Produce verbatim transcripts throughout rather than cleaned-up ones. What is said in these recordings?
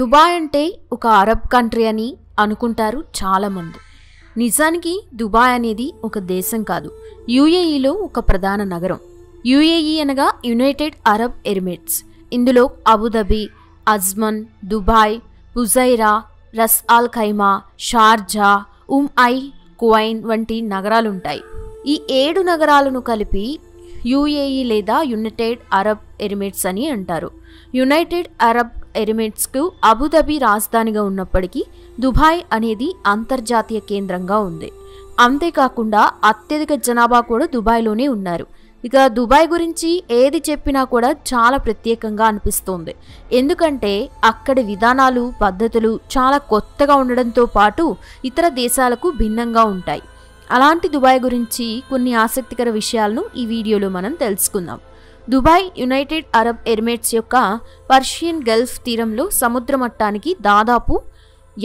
Dubai అంటే ఒక Arab country అని అనుకుంటారు చాలా మంది. నిజానికి దుబాయ్ అనేది ఒక దేశం కాదు, యూఏఈలో ఒక ప్రధాన నగరం. యూఏఈ అనగా యునైటెడ్ అరబ్ ఎమిరేట్స్. ఇందులో Abu Dhabi, Ajman, Dubai, Fujairah, Ras Al Khaimah, Sharjah, Umm al Quwain వంటి నగరాలుంటాయి. ఈ ఏడు నగరాలను కలిపి యూఏఈ లేదా యునైటెడ్ అరబ్ ఎమిరేట్స్ అని అంటారు. యునైటెడ్ అరబ్ ఎమిరేట్స్కు అబుదాబి రాజధానిగా ఉన్నప్పటికీ దుబాయ్ అనేది అంతర్జాతీయ కేంద్రంగా ఉంది. అంతేకాకుండా అత్యధిక జనాభా కూడా దుబాయ్లోనే ఉన్నారు. ఇక దుబాయ్ గురించి ఏది చెప్పినా కూడా చాలా ప్రత్యేకంగా అనిపిస్తుంది. ఎందుకంటే అక్కడి విధానాలు, పద్ధతులు చాలా కొత్తగా ఉండడంతో పాటు ఇతర దేశాలకు భిన్నంగా ఉంటాయి. అలాంటి దుబాయ్ గురించి కొన్ని ఆసక్తికర విషయాలను ఈ వీడియోలో మనం తెలుసుకుందాం. దుబాయ్ యునైటెడ్ అరబ్ ఎమిరేట్స్ యొక్క పర్షియన్ గల్ఫ్ తీరంలో సముద్ర మట్టానికి దాదాపు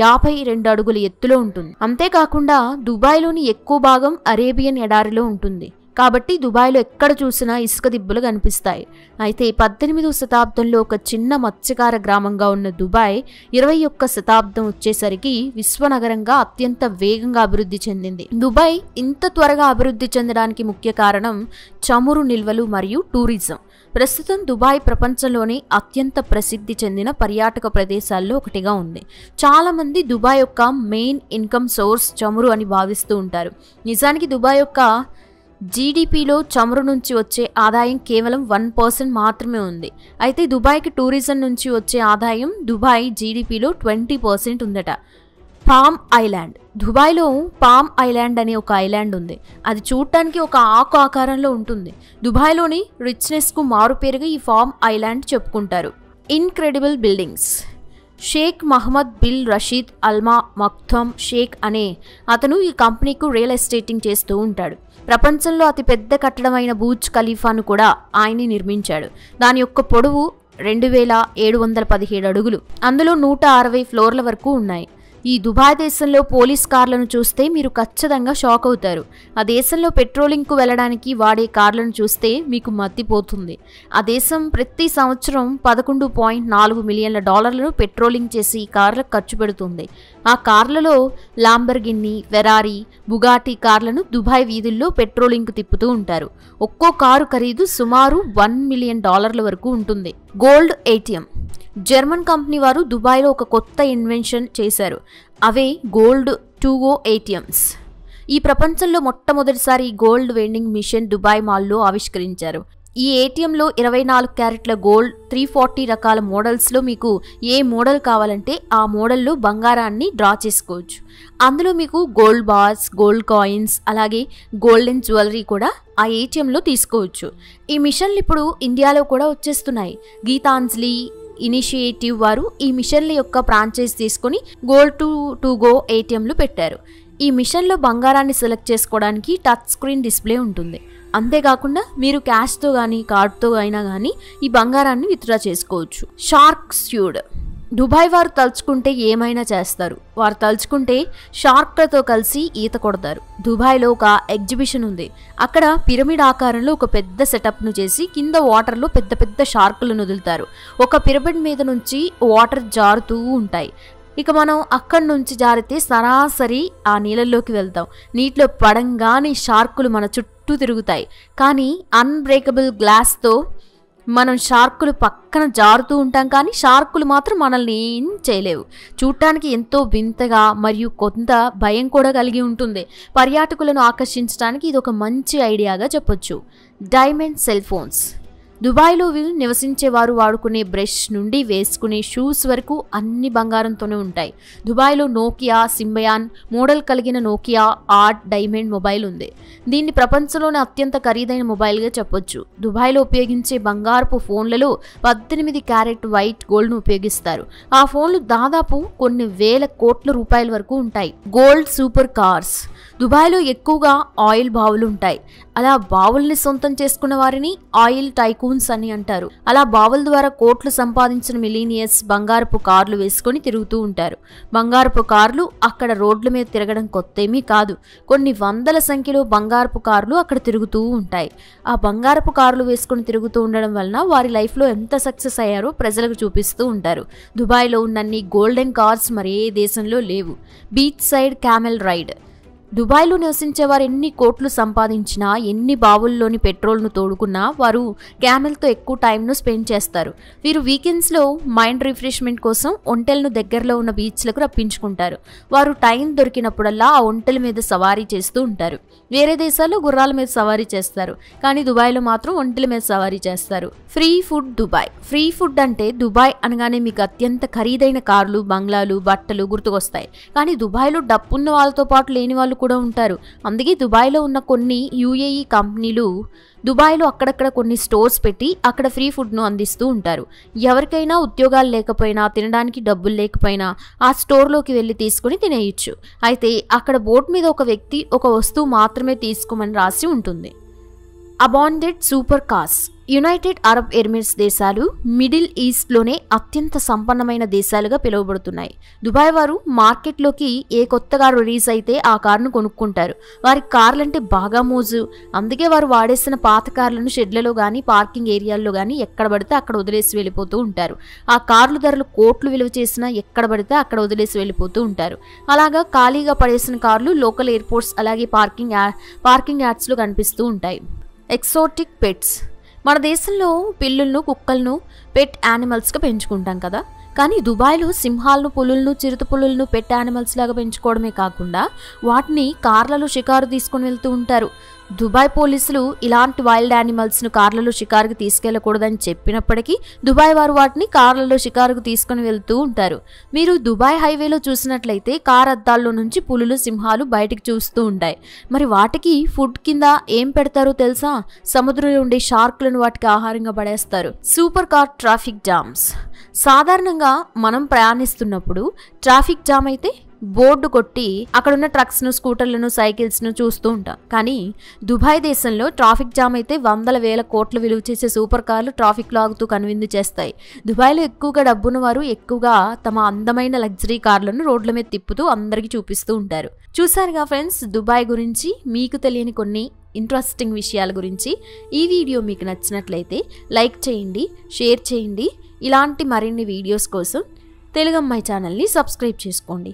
యాభై రెండు అడుగుల ఎత్తులో ఉంటుంది. అంతేకాకుండా దుబాయ్లోని ఎక్కువ భాగం అరేబియన్ ఎడారిలో ఉంటుంది. కాబట్టి దుబాయ్లో ఎక్కడ చూసినా ఇసుక దిబ్బలు కనిపిస్తాయి. అయితే పద్దెనిమిదవ శతాబ్దంలో ఒక చిన్న మత్స్యకార గ్రామంగా ఉన్న దుబాయ్ ఇరవై ఒక్క శతాబ్దం వచ్చేసరికి విశ్వనగరంగా అత్యంత వేగంగా అభివృద్ధి చెందింది. దుబాయ్ ఇంత త్వరగా అభివృద్ధి చెందడానికి ముఖ్య కారణం చమురు నిల్వలు మరియు టూరిజం. ప్రస్తుతం దుబాయ్ ప్రపంచంలోనే అత్యంత ప్రసిద్ధి చెందిన పర్యాటక ప్రదేశాల్లో ఒకటిగా ఉంది. చాలామంది దుబాయ్ యొక్క మెయిన్ ఇన్కమ్ సోర్స్ చమురు అని భావిస్తూ ఉంటారు. నిజానికి దుబాయ్ యొక్క జీడిపిలో చమురు నుంచి వచ్చే ఆదాయం కేవలం వన్ పర్సెంట్ మాత్రమే ఉంది. అయితే దుబాయ్కి టూరిజం నుంచి వచ్చే ఆదాయం దుబాయ్ జీడిపిలో ట్వంటీ పర్సెంట్ ఉందట. Palm island. దుబాయ్లో పామ్ ఐలాండ్ అనే ఒక ఐలాండ్ ఉంది. అది చూడటానికి ఒక ఆకు ఆకారంలో ఉంటుంది. దుబాయ్లోని రిచ్నెస్కు మారుపేరుగా ఈ పామ్ ఐలాండ్ చెప్పుకుంటారు. Incredible buildings. Sheikh Mohammed bin Rashid Al Maktoum Sheikh అనే అతను ఈ కంపెనీకు రియల్ ఎస్టేటింగ్ చేస్తూ ఉంటాడు. ప్రపంచంలో అతిపెద్ద కట్టడమైన బూర్జ్ ఖలీఫాను కూడా ఆయనే నిర్మించాడు. దాని యొక్క పొడవు రెండు వేల ఏడు వందల పదిహేడు అడుగులు, అందులో నూట అరవై ఫ్లోర్ల వరకు ఉన్నాయి. ఈ దుబాయ్ దేశంలో పోలీస్ కార్లను చూస్తే మీరు ఖచ్చితంగా షాక్ అవుతారు. ఆ దేశంలో పెట్రోలింగ్కు వెళ్ళడానికి వాడే కార్లను చూస్తే మీకు మత్తిపోతుంది. ఆ దేశం ప్రతి సంవత్సరం పదకొండు పాయింట్ నాలుగు మిలియన్ల డాలర్లను పెట్రోలింగ్ చేసి కార్లకు ఖర్చు పెడుతుంది. ఆ కార్లలో లాంబర్గిన్ని, ఫెరారీ, బుగాటి కార్లను దుబాయ్ వీధుల్లో పెట్రోలింగ్కు తిప్పుతూ ఉంటారు. ఒక్కో కారు ఖరీదు సుమారు వన్ మిలియన్ డాలర్ల వరకు ఉంటుంది. Gold ATM. జర్మన్ కంపెనీ వారు దుబాయ్లో ఒక కొత్త ఇన్వెన్షన్ చేశారు. అవే గోల్డ్ టు గో ఏటీఎంస్. ఈ ప్రపంచంలో మొట్టమొదటిసారి గోల్డ్ వెండింగ్ మిషన్ దుబాయ్ మాల్లో ఆవిష్కరించారు. ఈ ఏటీఎంలో ఇరవై నాలుగు క్యారెట్ల గోల్డ్, త్రీ ఫార్టీ రకాల మోడల్స్లో మీకు ఏ మోడల్ కావాలంటే ఆ మోడల్లో బంగారాన్ని డ్రా చేసుకోవచ్చు. అందులో మీకు గోల్డ్ బార్స్, గోల్డ్ కాయిన్స్, అలాగే గోల్డెన్ జ్యువెలరీ కూడా ఆ ఏటీఎంలో తీసుకోవచ్చు. ఈ మిషన్లు ఇప్పుడు ఇండియాలో కూడా వచ్చేస్తున్నాయి. గీతాంజలి ఇనిషియేటివ్ వారు ఈ మిషన్ల యొక్క ఫ్రాంచైజ్ తీసుకొని గోల్డ్ టు టు గో ఏటీఎంలు పెట్టారు. ఈ మిషన్లో బంగారాన్ని సెలెక్ట్ చేసుకోవడానికి టచ్ స్క్రీన్ డిస్ప్లే ఉంటుంది. అంతేకాకుండా మీరు క్యాష్తో కానీ కార్డుతో అయినా కానీ ఈ బంగారాన్ని విత్డ్రా చేసుకోవచ్చు. Shark sued. దుబాయ్ వారు తలుచుకుంటే ఏమైనా చేస్తారు. వారు తలుచుకుంటే షార్క్లతో కలిసి ఈత కొడతారు. దుబాయ్లో ఒక ఎగ్జిబిషన్ ఉంది. అక్కడ పిరమిడ్ ఆకారంలో ఒక పెద్ద సెటప్ను చేసి కింద వాటర్లో పెద్ద పెద్ద షార్కులను వదులుతారు. ఒక పిరమిడ్ మీద నుంచి వాటర్ జారుతూ ఉంటాయి. ఇక మనం అక్కడి నుంచి జారితే సరాసరి ఆ నీళ్ళల్లోకి వెళ్తాం. నీటిలో పడంగానే షార్కులు మన చుట్టూ తిరుగుతాయి. కానీ అన్బ్రేకబుల్ గ్లాస్తో మనం షార్కులు పక్కన జారుతూ ఉంటాం, కానీ షార్కులు మాత్రం మనల్ని ఏం చేయలేవు. చూడటానికి ఎంతో వింతగా మరియు కొంత భయం కూడా కలిగి ఉంటుంది. పర్యాటకులను ఆకర్షించడానికి ఇది ఒక మంచి ఐడియాగా చెప్పొచ్చు. Diamond cell phones. దుబాయ్లో వీళ్ళు నివసించేవారు వాడుకునే బ్రష్ నుండి వేసుకునే షూస్ వరకు అన్ని బంగారంతోనే ఉంటాయి. దుబాయ్లో నోకియా సింబయాన్ మోడల్ కలిగిన నోకియా ఆర్ట్ డైమండ్ మొబైల్ ఉంది. దీన్ని ప్రపంచంలోనే అత్యంత ఖరీదైన మొబైల్గా చెప్పొచ్చు. దుబాయ్లో ఉపయోగించే బంగారపు ఫోన్లలో పద్దెనిమిది క్యారెట్ వైట్ గోల్డ్ను ఉపయోగిస్తారు. ఆ ఫోన్లు దాదాపు కొన్ని వేల కోట్ల రూపాయల వరకు ఉంటాయి. Gold super cars. దుబాయ్లో ఎక్కువగా ఆయిల్ బావులు ఉంటాయి. అలా బావుల్ని సొంతం చేసుకున్న వారిని ఆయిల్ టైకూన్ కూన్స్ అని అంటారు. అలా బావుల ద్వారా కోట్లు సంపాదించిన మిలీనియర్స్ బంగారపు కార్లు వేసుకొని తిరుగుతూ ఉంటారు. బంగారపు కార్లు అక్కడ రోడ్ల మీద తిరగడం కొత్తేమీ కాదు. కొన్ని వందల సంఖ్యలో బంగారపు కార్లు అక్కడ తిరుగుతూ ఉంటాయి. ఆ బంగారపు కార్లు వేసుకొని తిరుగుతూ ఉండడం వలన వారి లైఫ్ లో ఎంత సక్సెస్ అయ్యారో ప్రజలకు చూపిస్తూ ఉంటారు. దుబాయ్ లో ఉన్నన్ని గోల్డెన్ కార్స్ మరే దేశంలో లేవు. Beach side camel ride. దుబాయ్లో నివసించేవారు ఎన్ని కోట్లు సంపాదించినా, ఎన్ని బావుల్లోని పెట్రోల్ను తోడుకున్నా వారు క్యామెల్తో ఎక్కువ టైంను స్పెండ్ చేస్తారు. వీరు వీకెండ్స్లో మైండ్ రిఫ్రెష్మెంట్ కోసం ఒంటెలను దగ్గరలో ఉన్న బీచ్లకు రప్పించుకుంటారు. వారు టైం దొరికినప్పుడల్లా ఆ ఒంటెల మీద సవారీ చేస్తూ ఉంటారు. వేరే దేశాల్లో గుర్రాల మీద సవారీ చేస్తారు, కానీ దుబాయ్లో మాత్రం ఒంటెల మీద సవారీ చేస్తారు. Free food Dubai. Free food అంటే దుబాయ్ అనగానే మీకు అత్యంత ఖరీదైన కార్లు, బంగ్లాలు, బట్టలు గుర్తుకొస్తాయి. కానీ దుబాయ్లో డబ్బున్న వాళ్ళతో పాటు లేని వాళ్ళు కూడా ఉంటారు. అందుకే దుబాయ్లో ఉన్న కొన్ని యూఏఈ కంపెనీలు దుబాయ్లో అక్కడక్కడ కొన్ని స్టోర్స్ పెట్టి అక్కడ ఫ్రీ ఫుడ్ను అందిస్తూ ఉంటారు. ఎవరికైనా ఉద్యోగాలు లేకపోయినా, తినడానికి డబ్బులు లేకపోయినా ఆ స్టోర్లోకి వెళ్ళి తీసుకుని తినేయచ్చు. అయితే అక్కడ బోర్డు మీద ఒక వ్యక్తి ఒక వస్తువు మాత్రమే తీసుకోమని రాసి ఉంటుంది. Abandoned super cars. United Arab Emirates దేశాలు మిడిల్ ఈస్ట్లోనే అత్యంత సంపన్నమైన దేశాలుగా పిలువబడుతున్నాయి. దుబాయ్ వారు మార్కెట్లోకి ఏ కొత్త కారు రిలీజ్ అయితే ఆ కారును కొనుక్కుంటారు. వారి కార్లంటే బాగా మోజు. అందుకే వారు వాడేసిన పాత కార్లను షెడ్లలో కానీ పార్కింగ్ ఏరియాల్లో కానీ ఎక్కడ పడితే అక్కడ వదిలేసి వెళ్ళిపోతూ ఉంటారు. ఆ కార్లు ధరలు కోట్లు విలువ చేసినా ఎక్కడ పడితే అక్కడ వదిలేసి వెళ్ళిపోతూ ఉంటారు. అలాగా ఖాళీగా పడేసిన కార్లు లోకల్ ఎయిర్పోర్ట్స్ అలాగే పార్కింగ్ పార్కింగ్ యార్డ్స్లో కనిపిస్తూ ఉంటాయి. Exotic pets. మన దేశంలో పిల్లులను, కుక్కలను పెట్ యానిమల్స్గా పెంచుకుంటాం కదా, కానీ దుబాయ్లో సింహాలను, పులులను, చిరుత పులులను పెట్ యానిమల్స్ లాగా పెంచుకోవడమే కాకుండా వాటిని కార్లలో షికారు తీసుకుని వెళ్తూ ఉంటారు. దుబాయ్ పోలీసులు ఇలాంటి వైల్డ్ యానిమల్స్ను కార్లలో షికారుకు తీసుకెళ్లకూడదని చెప్పినప్పటికీ దుబాయ్ వారు వాటిని కార్లలో షికారుకు తీసుకుని వెళ్తూ ఉంటారు. మీరు దుబాయ్ హైవేలో చూసినట్లయితే కార్ అద్దాల్లో నుంచి పులులు, సింహాలు బయటకు చూస్తూ ఉంటాయి. మరి వాటికి ఫుడ్ కింద ఏం పెడతారో తెలుసా? సముద్రంలో ఉండే షార్క్లను వాటికి ఆహారంగా పడేస్తారు. Super car traffic jams. సాధారణంగా మనం ప్రయాణిస్తున్నప్పుడు ట్రాఫిక్ జామ్ అయితే బోర్డు కొట్టి అక్కడున్న ట్రక్స్ ను, స్కూటర్లను, సైకిల్స్ ను చూస్తూ ఉంటాం. కానీ దుబాయ్ దేశంలో ట్రాఫిక్ జామ్ అయితే వందల వేల కోట్లు విలువ చేసే సూపర్ కార్లు ట్రాఫిక్ లాగుతూ కనువిందు చేస్తాయి. దుబాయ్లో ఎక్కువగా డబ్బున్న వారు ఎక్కువగా తమ అందమైన లగ్జరీ కార్లను రోడ్ల మీద తిప్పుతూ అందరికీ చూపిస్తూ ఉంటారు. చూసారుగా ఫ్రెండ్స్, దుబాయ్ గురించి మీకు తెలియని కొన్ని ఇంట్రెస్టింగ్ విషయాల గురించి. ఈ వీడియో మీకు నచ్చినట్లయితే లైక్ చేయండి, షేర్ చేయండి. ఇలాంటి మరిన్ని వీడియోస్ కోసం తెలుగు అమ్మాయి ఛానల్ని సబ్స్క్రైబ్ చేసుకోండి.